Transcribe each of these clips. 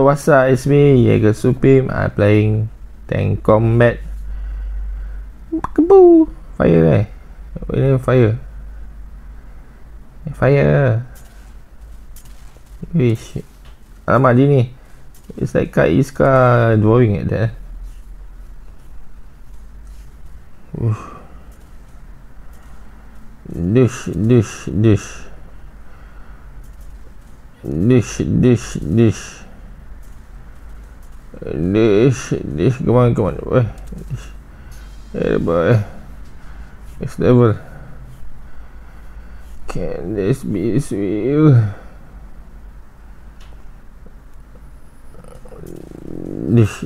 Hello, what's up? It's me, Jaeger Supreme. I'm playing Tank Combat. Kaboo! Fire there. Wait, fire. Fire. Wish. Alamak, dia ni. It's like Kat Iskar drawing at that. Dish, come on, boy. Hey, boy. It's level. Can this be real? Dish.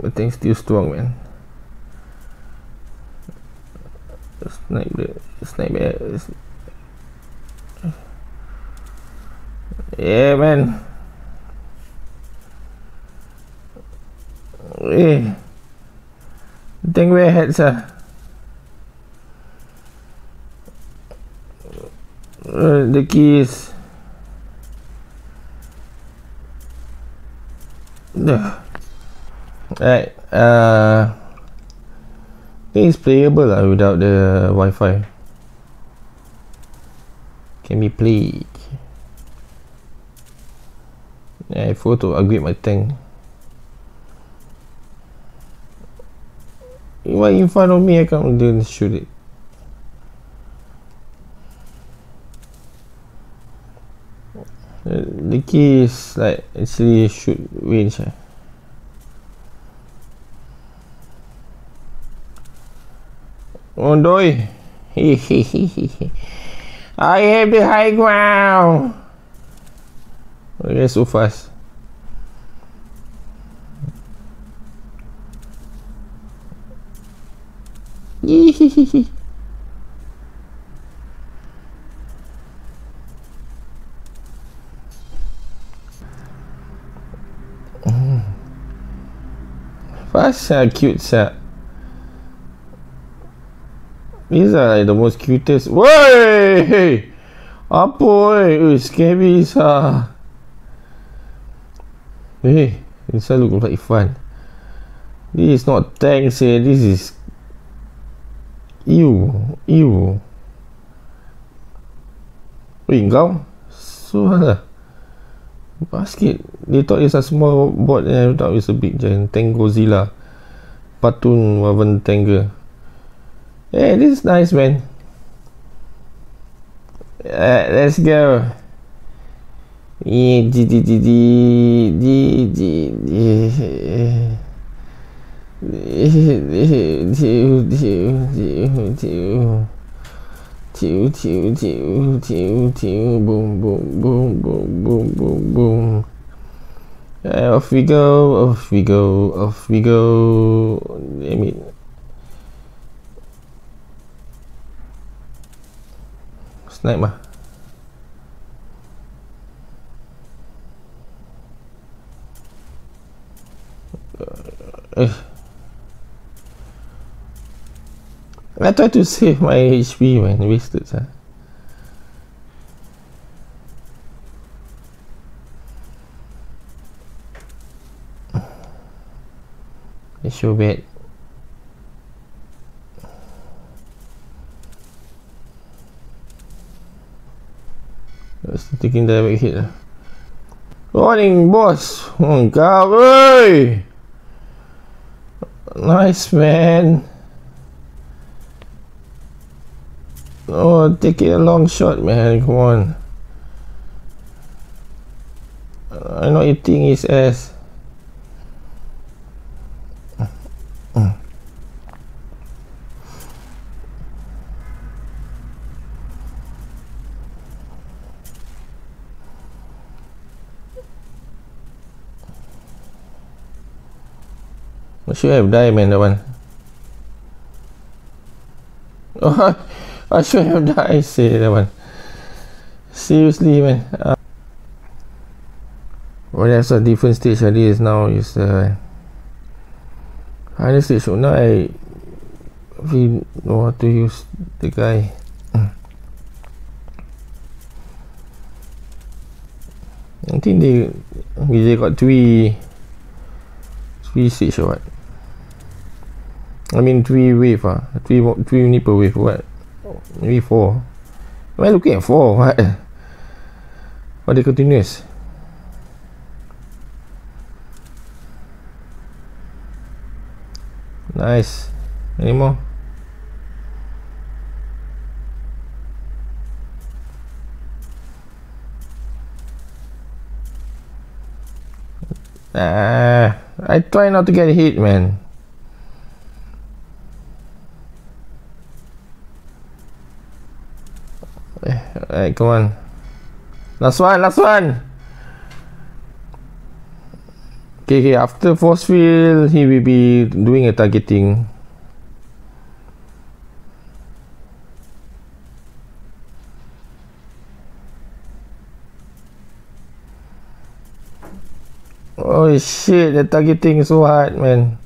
But things still strong, man. Sniper. Yeah, man. Eh, think we're ahead, sir. The keys. Right. It's playable without the Wi-Fi. Can be played. I forgot to upgrade my tank. Why in front of me? I can't even shoot it. The key is like actually shoot range. Ondoi, I have the high ground. Okay, so fast. Fast, cute set. These are like the most cutest. Woi! Apa? Scary sah. Hey, this looks like fun. This is not tanks here. This is ew. Wait, kau? So lah. Basket. They thought it's a small bot and I thought it's a big giant tank Godzilla. Patun Wavan Tanga. Hey, this is nice, man. Let's go. Boom. Off we go. Damn it. Sniper. I tried to save my HP, man. Wasted, sir. It's so bad. I was taking direct hit. Warning, boss. Oh, God, hey! Nice, man. Oh, take it a long shot, man. Come on. I'm not eating his ass. I should have died, man, that one. Oh, I should have died, say that one. Seriously, man. Well, that's a different stage I did now. Is higher stage. So now I really know how to use the guy. I think they got three stage or what? I mean three wave three unit per wave, what? Maybe four. Am I looking at four? What? Are they continuous? Nice. Any more? I try not to get hit, man. Alright, come on. Last one. Okay, after force field, he will be doing a targeting. Oh shit, the targeting is so hard, man.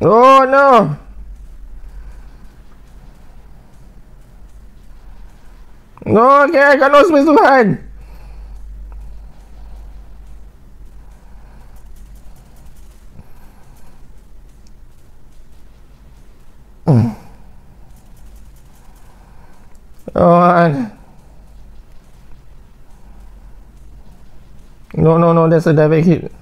Oh no! No, okay, I got no space to hide. Oh, no, that's a direct hit.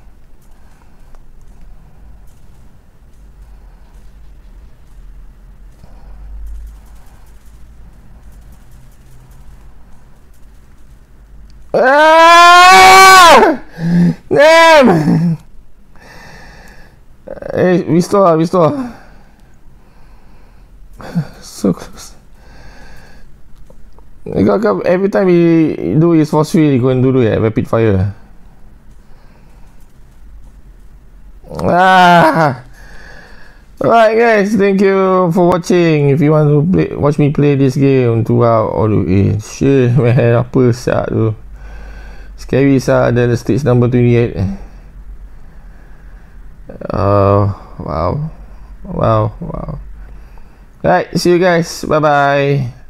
Ah! Damn! Hey, restore. So close. Every time he do his force field, he go and do it rapid fire. Ah! Alright guys, thank you for watching. If you want to watch me play this game throughout all the way. Shit, man, apa sak tu? Scary sak ada stage number 28. Wow. Right, see you guys. Bye-bye.